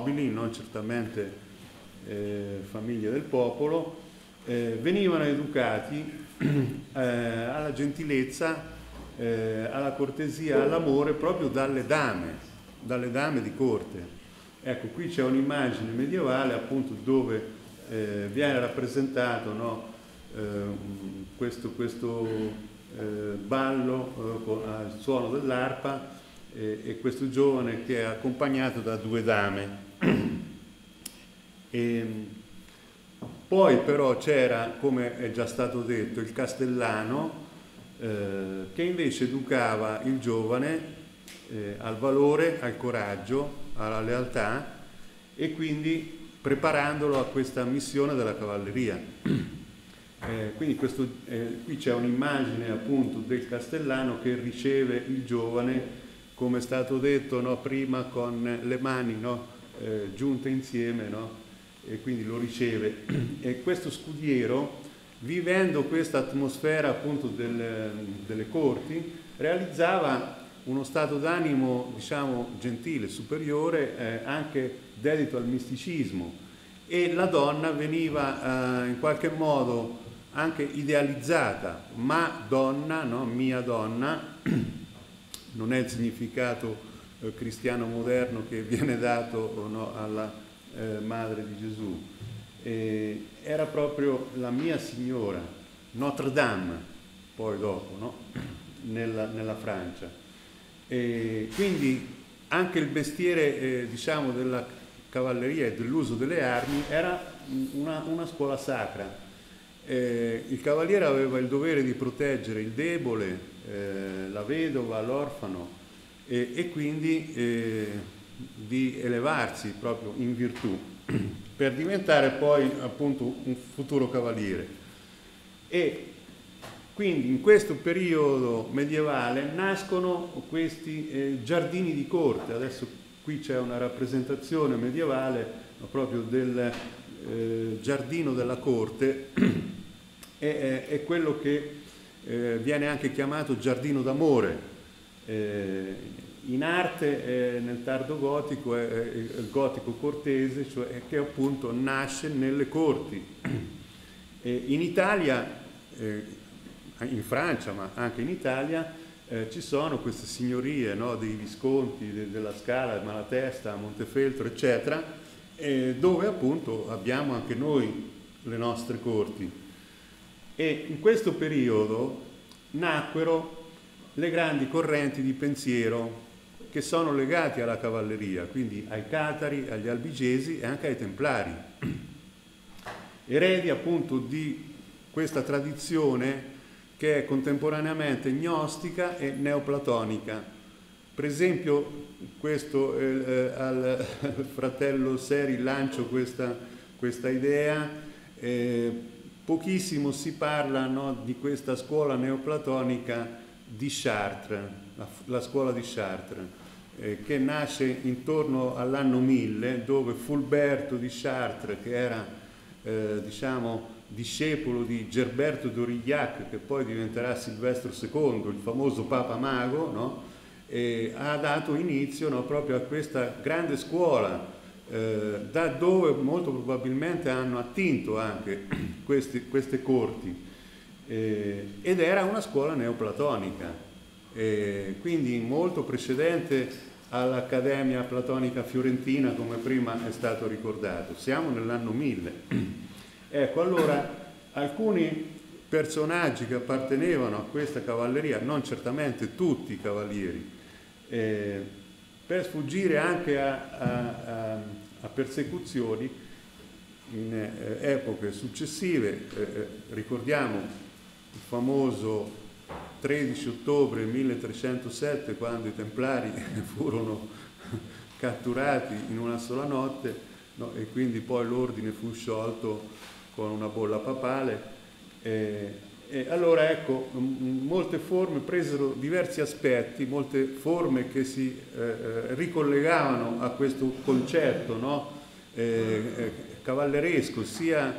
nobili, non certamente famiglie del popolo, venivano educati alla gentilezza, alla cortesia, all'amore proprio dalle dame di corte. Ecco, qui c'è un'immagine medievale appunto dove viene rappresentato, no, questo ballo al suono dell'arpa e questo giovane che è accompagnato da due dame. E poi però c'era, come è già stato detto, il castellano che invece educava il giovane al valore, al coraggio, alla lealtà, e quindi preparandolo a questa missione della cavalleria. Quindi qui c'è un'immagine appunto del castellano che riceve il giovane, come è stato detto, no, prima, con le mani, no, giunte insieme, no, e quindi lo riceve. E questo scudiero, vivendo questa atmosfera appunto delle corti, realizzava uno stato d'animo, diciamo, gentile, superiore, anche dedito al misticismo, e la donna veniva in qualche modo anche idealizzata, ma donna, no? Mia donna, non è il significato cristiano moderno che viene dato, no, alla madre di Gesù, era proprio la mia signora, Notre Dame, poi dopo, no? nella Francia. E quindi anche il mestiere diciamo, della cavalleria e dell'uso delle armi era una scuola sacra. Il cavaliere aveva il dovere di proteggere il debole, la vedova, l'orfano, e quindi di elevarsi proprio in virtù per diventare poi appunto un futuro cavaliere. E quindi in questo periodo medievale nascono questi giardini di corte. Adesso qui c'è una rappresentazione medievale proprio del giardino della corte, è quello che viene anche chiamato giardino d'amore. In arte nel tardo gotico è il gotico cortese, cioè che appunto nasce nelle corti. In Italia, in Francia ma anche in Italia, ci sono queste signorie, no, dei Visconti, della Scala, Malatesta, Montefeltro eccetera, dove appunto abbiamo anche noi le nostre corti. E in questo periodo nacquero le grandi correnti di pensiero che sono legate alla cavalleria, quindi ai Catari, agli Albigesi e anche ai Templari, eredi appunto di questa tradizione che è contemporaneamente gnostica e neoplatonica. Per esempio, questo al fratello Seri lancio questa idea, pochissimo si parla, no, di questa scuola neoplatonica di Chartres, la scuola di Chartres, che nasce intorno all'anno 1000, dove Fulberto di Chartres, che era diciamo discepolo di Gerberto d'Aurillac, che poi diventerà Silvestro II, il famoso Papa Mago, no? E ha dato inizio, no, proprio a questa grande scuola, da dove molto probabilmente hanno attinto anche queste corti, ed era una scuola neoplatonica, quindi molto precedente all'Accademia Platonica Fiorentina, come prima è stato ricordato. Siamo nell'anno 1000. Ecco, allora, alcuni personaggi che appartenevano a questa cavalleria, non certamente tutti i cavalieri, per sfuggire anche a persecuzioni in epoche successive, ricordiamo il famoso 13 ottobre 1307, quando i Templari furono catturati in una sola notte, no? E quindi poi l'ordine fu sciolto con una bolla papale. Allora, ecco, molte forme presero diversi aspetti, molte forme che si ricollegavano a questo concetto, no? Cavalleresco, sia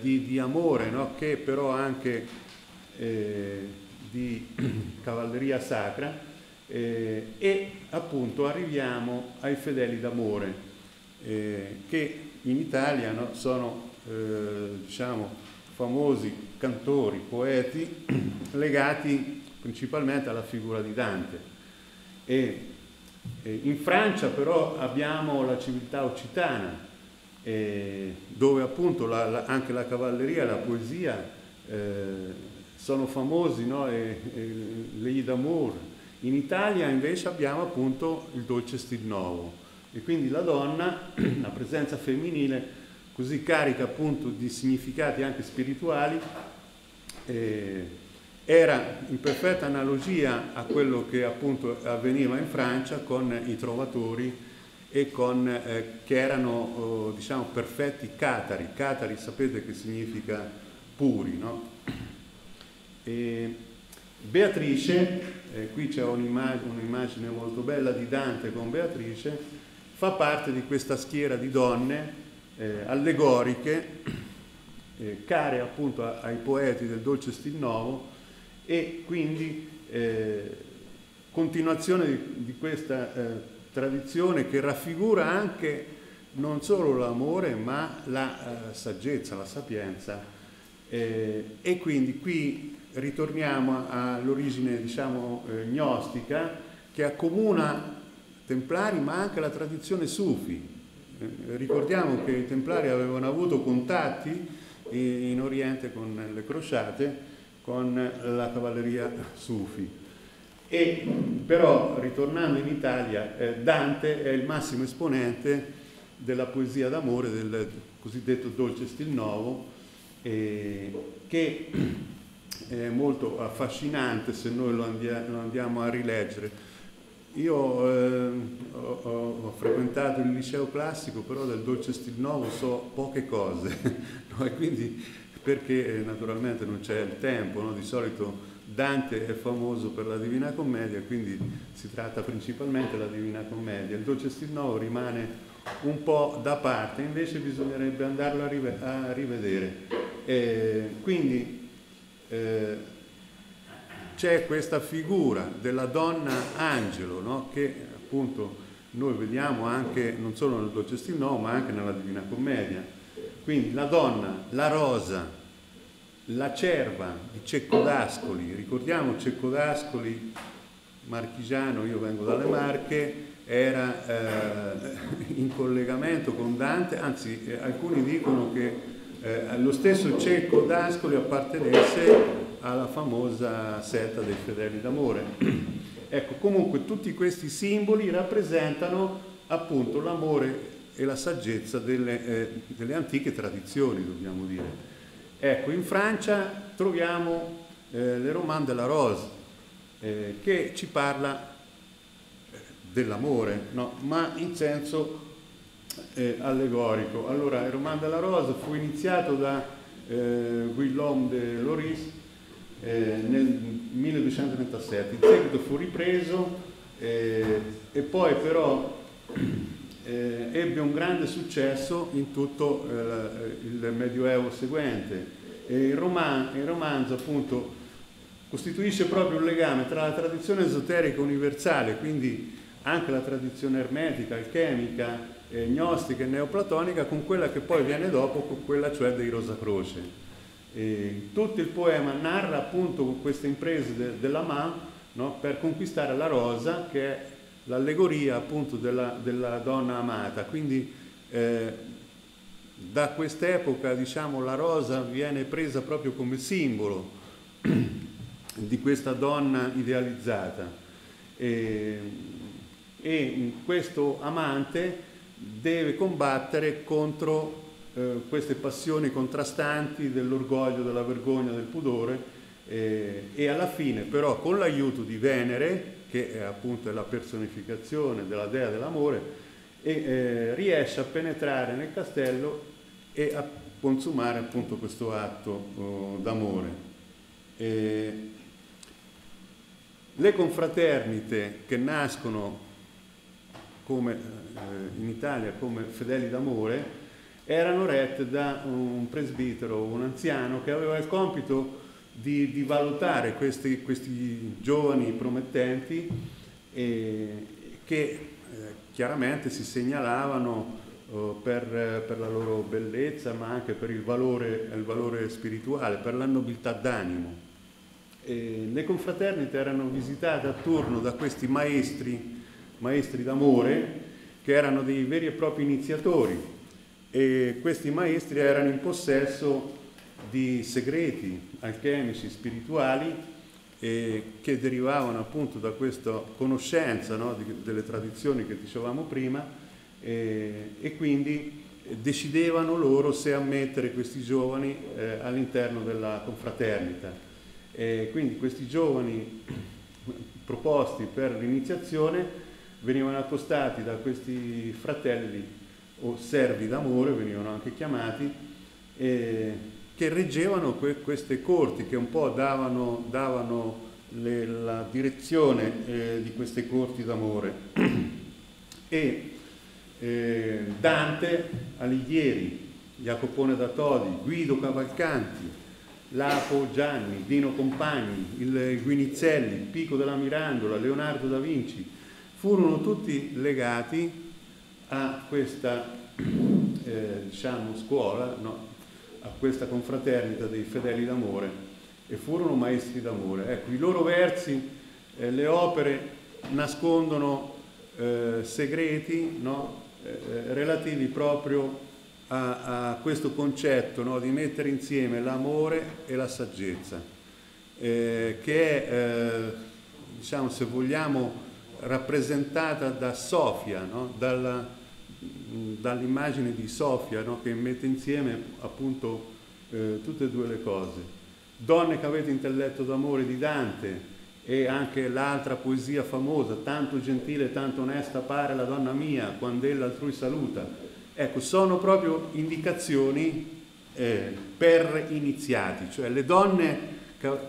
di amore, no? Che però anche di cavalleria sacra, e appunto arriviamo ai fedeli d'amore, che in Italia sono famosi cantori, poeti legati principalmente alla figura di Dante. E in Francia però abbiamo la civiltà occitana, dove appunto anche la cavalleria, la poesia sono famosi, no? L'Elie d'Amour. In Italia invece abbiamo appunto il dolce stil nuovo, e quindi la donna, la presenza femminile così carica appunto di significati anche spirituali, era in perfetta analogia a quello che appunto avveniva in Francia con i trovatori, e con, che erano perfetti catari. Catari sapete che significa puri, no? E Beatrice, qui c'è un'immagine molto bella di Dante con Beatrice, fa parte di questa schiera di donne allegoriche, care appunto ai poeti del dolce stil nuovo, e quindi continuazione di questa tradizione che raffigura anche non solo l'amore ma la saggezza, la sapienza, e quindi qui ritorniamo all'origine gnostica, che accomuna templari ma anche la tradizione sufi. Ricordiamo che i templari avevano avuto contatti in Oriente con le crociate, con la cavalleria sufi. E però, ritornando in Italia, Dante è il massimo esponente della poesia d'amore, del cosiddetto dolce stil nuovo, che è molto affascinante se noi lo andiamo a rileggere. Io ho frequentato il liceo classico, però del dolce stil nuovo so poche cose, no? E quindi, perché naturalmente non c'è il tempo, no? Di solito Dante è famoso per la Divina Commedia, quindi si tratta principalmente della Divina Commedia. Il dolce stil nuovo rimane un po' da parte, invece bisognerebbe andarlo a rivedere. Quindi c'è questa figura della donna angelo, no? Che appunto noi vediamo anche non solo nel dolce stil nuovo ma anche nella Divina Commedia. Quindi la donna, la rosa, la cerva di Cecco d'Ascoli. Ricordiamo Cecco d'Ascoli, marchigiano, io vengo dalle Marche, era in collegamento con Dante, anzi alcuni dicono che lo stesso Cecco d'Ascoli appartenesse alla famosa setta dei fedeli d'amore. Ecco, comunque tutti questi simboli rappresentano appunto l'amore e la saggezza delle antiche tradizioni, dobbiamo dire. Ecco, in Francia troviamo le Roman de la Rose, che ci parla dell'amore, no? Ma in senso allegorico. Allora, il Roman de la Rose fu iniziato da Guillaume de Loris nel 1237, in seguito fu ripreso e poi però ebbe un grande successo in tutto il Medioevo seguente. Il romanzo appunto costituisce proprio un legame tra la tradizione esoterica universale, quindi anche la tradizione ermetica, alchemica, gnostica e neoplatonica, con quella che poi viene dopo, con quella cioè dei Rosacroce. Tutto il poema narra appunto queste imprese dell'amant, no? Per conquistare la rosa, che è l'allegoria appunto della donna amata. Quindi da quest'epoca la rosa viene presa proprio come simbolo di questa donna idealizzata, e questo amante deve combattere contro queste passioni contrastanti dell'orgoglio, della vergogna, del pudore, e alla fine però, con l'aiuto di Venere, che è appunto la personificazione della dea dell'amore, riesce a penetrare nel castello e a consumare appunto questo atto d'amore. Le confraternite che nascono come, in Italia, come fedeli d'amore, erano rette da un presbitero, un anziano, che aveva il compito di valutare questi giovani promettenti, che chiaramente si segnalavano per la loro bellezza, ma anche per il valore spirituale, per la nobiltà d'animo. Le confraternite erano visitate a turno da questi maestri d'amore, che erano dei veri e propri iniziatori, e questi maestri erano in possesso di segreti alchemici, spirituali, che derivavano appunto da questa conoscenza, no, delle tradizioni che dicevamo prima, e quindi decidevano loro se ammettere questi giovani all'interno della confraternita. Quindi questi giovani proposti per l'iniziazione venivano accostati da questi fratelli o servi d'amore, venivano anche chiamati, che reggevano queste corti, che un po' davano la direzione di queste corti d'amore. E Dante Alighieri, Jacopone da Todi, Guido Cavalcanti, Lapo Gianni, Dino Compagni, il Guinizzelli, Pico della Mirandola, Leonardo da Vinci, furono tutti legati a questa diciamo, scuola, no? A questa confraternita dei fedeli d'amore, e furono maestri d'amore. Ecco, i loro versi, le opere nascondono segreti, no? Relativi proprio a questo concetto, no? Di mettere insieme l'amore e la saggezza, che è, diciamo, se vogliamo, rappresentata da Sofia, no? Dall'immagine di Sofia, no? Che mette insieme appunto tutte e due le cose. Donne che avete intelletto d'amore di Dante, e anche l'altra poesia famosa, tanto gentile e tanto onesta pare la donna mia quando ella altrui saluta. Ecco, sono proprio indicazioni per iniziati, cioè le donne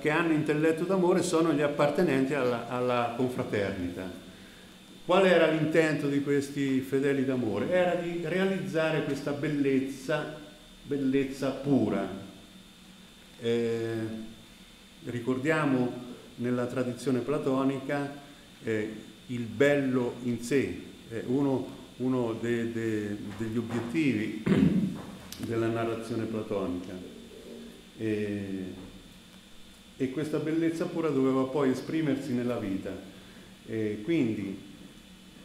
che hanno intelletto d'amore sono gli appartenenti alla confraternita. Qual era l'intento di questi fedeli d'amore? Era di realizzare questa bellezza pura. Ricordiamo nella tradizione platonica il bello in sé, uno degli obiettivi della narrazione platonica. E questa bellezza pura doveva poi esprimersi nella vita. Quindi,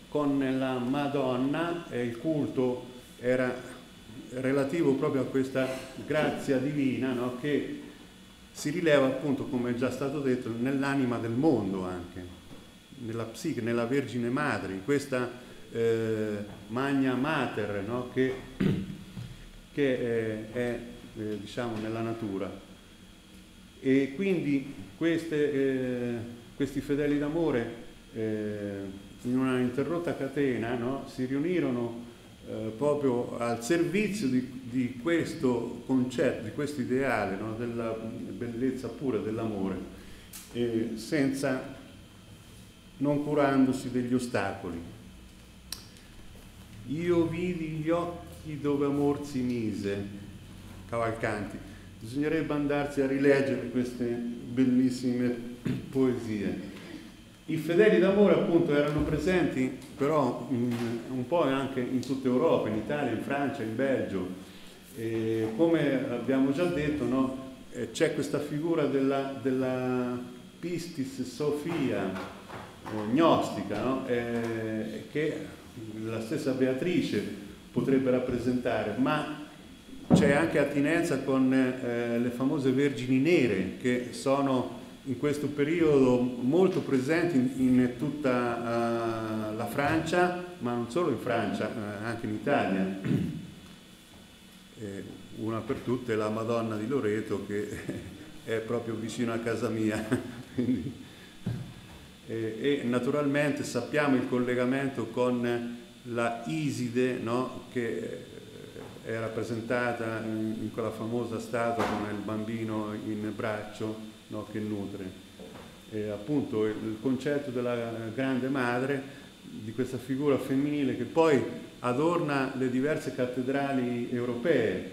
con la Madonna, il culto era relativo proprio a questa grazia divina, no? Che si rileva appunto, come è già stato detto, nell'anima del mondo anche, nella psiche, nella Vergine Madre, in questa Magna Mater, no? che è diciamo, nella natura. E quindi questi fedeli d'amore in una interrotta catena, no? Si riunirono proprio al servizio di questo concetto, di questo ideale, no? Della bellezza pura, dell'amore, non curandosi degli ostacoli. Io vidi gli occhi dove amor si mise, Cavalcanti. Bisognerebbe andarsi a rileggere queste bellissime poesie. I fedeli d'amore appunto erano presenti però un po' anche in tutta Europa, in Italia, in Francia, in Belgio. Come abbiamo già detto, no? C'è questa figura della pistis Sofia gnostica, no? Che la stessa Beatrice potrebbe rappresentare, ma c'è anche attinenza con le famose vergini nere, che sono in questo periodo molto presenti in tutta la Francia, ma non solo in Francia, anche in Italia. Una per tutte è la Madonna di Loreto, che è proprio vicino a casa mia. E naturalmente sappiamo il collegamento con la Iside, no? Che è rappresentata in quella famosa statua con il bambino in braccio, no, che nutre. Appunto il concetto della grande madre, di questa figura femminile che poi adorna le diverse cattedrali europee.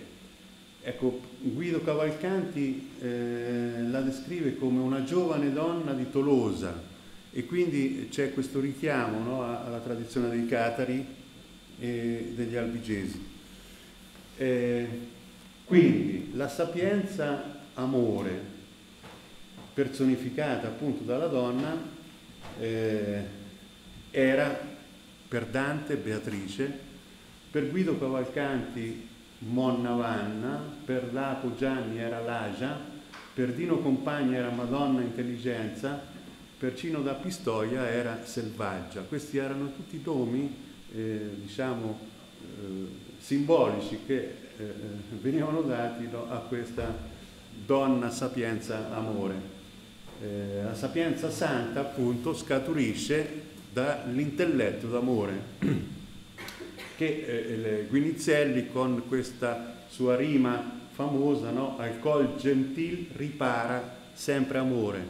Ecco, Guido Cavalcanti la descrive come una giovane donna di Tolosa, e quindi c'è questo richiamo, no, alla tradizione dei Catari, e degli albigesi. Quindi la sapienza amore, personificata appunto dalla donna, era per Dante Beatrice, per Guido Cavalcanti Monna Vanna, per Lapo Gianni era Lagia, per Dino Compagni era Madonna Intelligenza, per Cino da Pistoia era Selvaggia. Questi erano tutti nomi, diciamo, simbolici che venivano dati a questa donna sapienza amore. La sapienza santa appunto scaturisce dall'intelletto d'amore che Guinizzelli con questa sua rima famosa, no? Alcol gentil ripara sempre amore,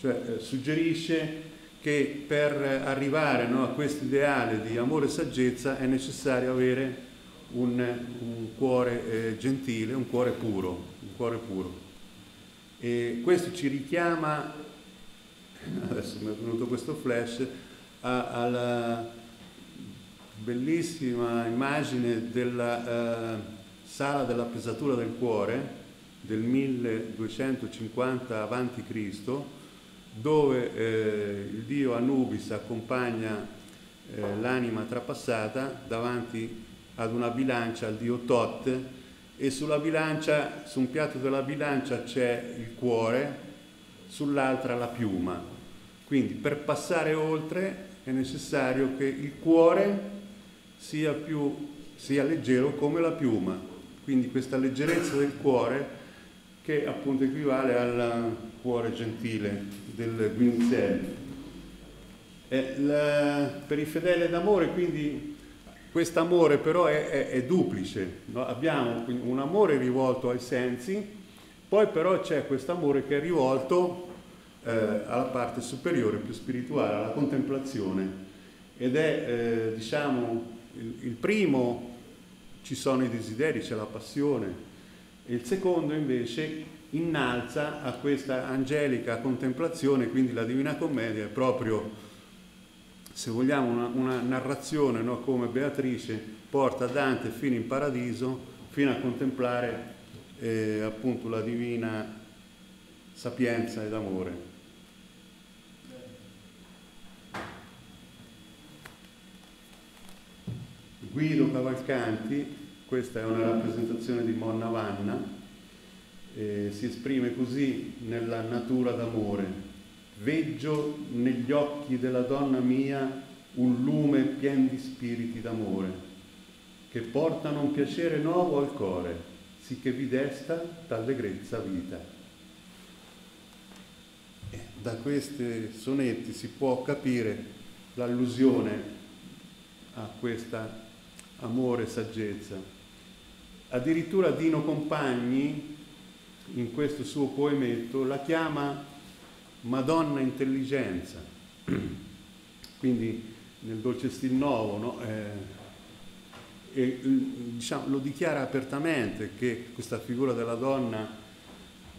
cioè suggerisce che per arrivare, no, a questo ideale di amore e saggezza è necessario avere un cuore gentile, un cuore puro, E questo ci richiama, adesso mi è venuto questo flash, alla bellissima immagine della sala della pesatura del cuore del 1250 a.C., dove il dio Anubis accompagna l'anima trapassata davanti ad una bilancia al dio Tot, e sulla bilancia, su un piatto della bilancia c'è il cuore, sull'altra la piuma. Quindi per passare oltre è necessario che il cuore sia leggero come la piuma, quindi questa leggerezza del cuore che appunto equivale al cuore gentile del Guinizelli. Per i fedeli d'amore, quindi, quest'amore però è duplice, no? Abbiamo un amore rivolto ai sensi, poi però c'è quest'amore che è rivolto alla parte superiore, più spirituale, alla contemplazione, ed è diciamo il primo, ci sono i desideri, c'è la passione, e il secondo invece innalza a questa angelica contemplazione. Quindi la Divina Commedia è proprio, se vogliamo, una narrazione, no? Come Beatrice porta Dante fino in paradiso, fino a contemplare appunto la divina sapienza ed amore. Guido Cavalcanti, questa è una rappresentazione di Monna Vanna, si esprime così nella natura d'amore. Veggio negli occhi della donna mia un lume pien di spiriti d'amore, che portano un piacere nuovo al cuore, sicché vi desta d'allegrezza vita. Da questi sonetti si può capire l'allusione a questa amore e saggezza. Addirittura Dino Compagni, in questo suo poemetto, la chiama Madonna Intelligenza. Quindi nel Dolce Stil Novo, no? Diciamo, lo dichiara apertamente che questa figura della donna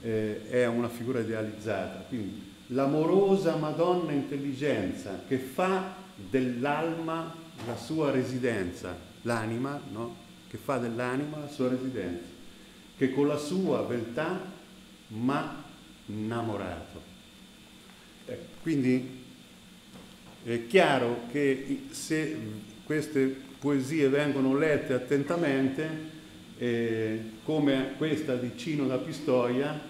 è una figura idealizzata. Quindi l'amorosa Madonna Intelligenza che fa dell'alma la sua residenza, l'anima, no? Che fa dell'anima la sua residenza, che con la sua beltà m'ha innamorato. Quindi è chiaro che se queste poesie vengono lette attentamente, come questa di Cino da Pistoia,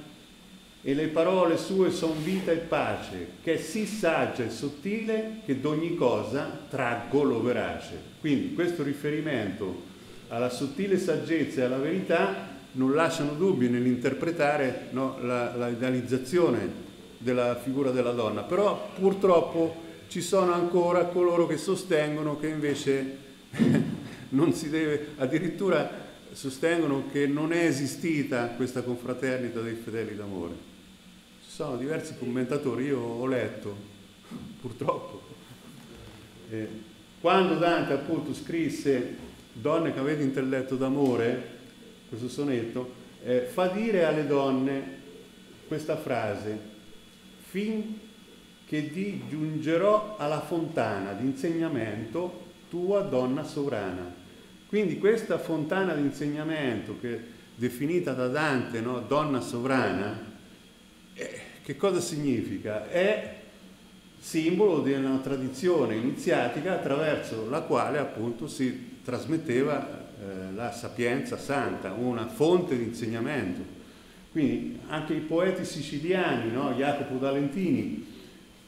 e le parole sue son vita e pace, che è sì saggia e sottile che d'ogni cosa traggo lo verace. Quindi questo riferimento alla sottile saggezza e alla verità non lasciano dubbi nell'interpretare, no, la idealizzazione della figura della donna. Però purtroppo ci sono ancora coloro che sostengono che invece non si deve, addirittura sostengono che non è esistita questa confraternita dei fedeli d'amore. Ci sono diversi commentatori, io ho letto purtroppo. Quando Dante appunto scrisse Donne che avete intelletto d'amore, questo sonetto, fa dire alle donne questa frase: fin che ti giungerò alla fontana d'insegnamento tua, donna sovrana, Quindi questa fontana di insegnamento, che definita da Dante, no? Donna sovrana, che cosa significa? È simbolo di una tradizione iniziatica attraverso la quale appunto si trasmetteva la sapienza santa, una fonte di insegnamento. Quindi anche i poeti siciliani, no? Jacopo da Lentini,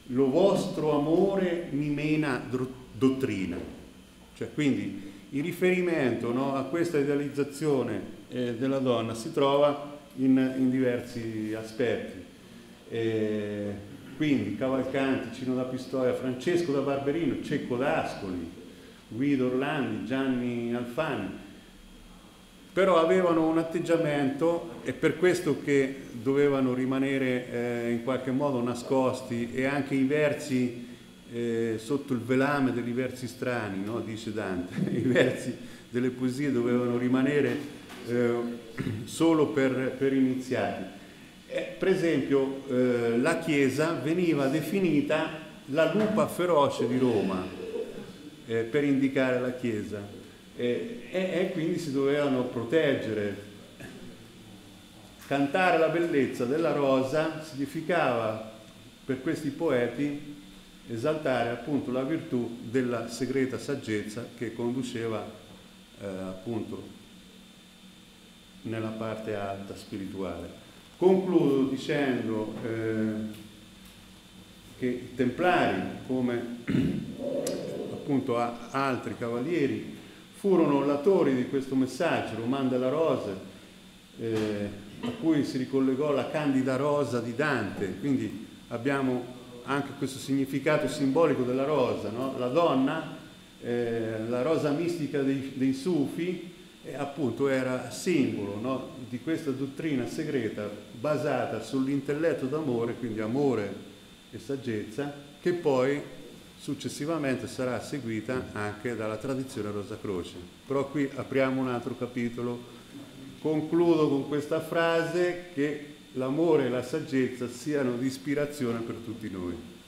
lo vostro amore mi mena dottrina, cioè quindi il riferimento, no, a questa idealizzazione della donna si trova in diversi aspetti, quindi Cavalcanti, Cino da Pistoia, Francesco da Barberino, Cecco d'Ascoli, Guido Orlandi, Gianni Alfani, però avevano un atteggiamento, e per questo che dovevano rimanere in qualche modo nascosti, e anche i versi sotto il velame degli versi strani, no? Dice Dante, i versi delle poesie dovevano rimanere solo per iniziati. Per esempio la Chiesa veniva definita la lupa feroce di Roma, per indicare la Chiesa, e quindi si dovevano proteggere. Cantare la bellezza della rosa significava per questi poeti esaltare appunto la virtù della segreta saggezza che conduceva appunto nella parte alta spirituale. Concludo dicendo che i Templari, come appunto altri cavalieri, furono latori di questo messaggio, Roman della Rosa, a cui si ricollegò la candida rosa di Dante. Quindi abbiamo anche questo significato simbolico della rosa, no? La donna, la rosa mistica dei Sufi, appunto era simbolo, no, di questa dottrina segreta basata sull'intelletto d'amore, quindi amore e saggezza, che poi successivamente sarà seguita anche dalla tradizione Rosacroce. Però qui apriamo un altro capitolo. Concludo con questa frase: che l'amore e la saggezza siano di ispirazione per tutti noi.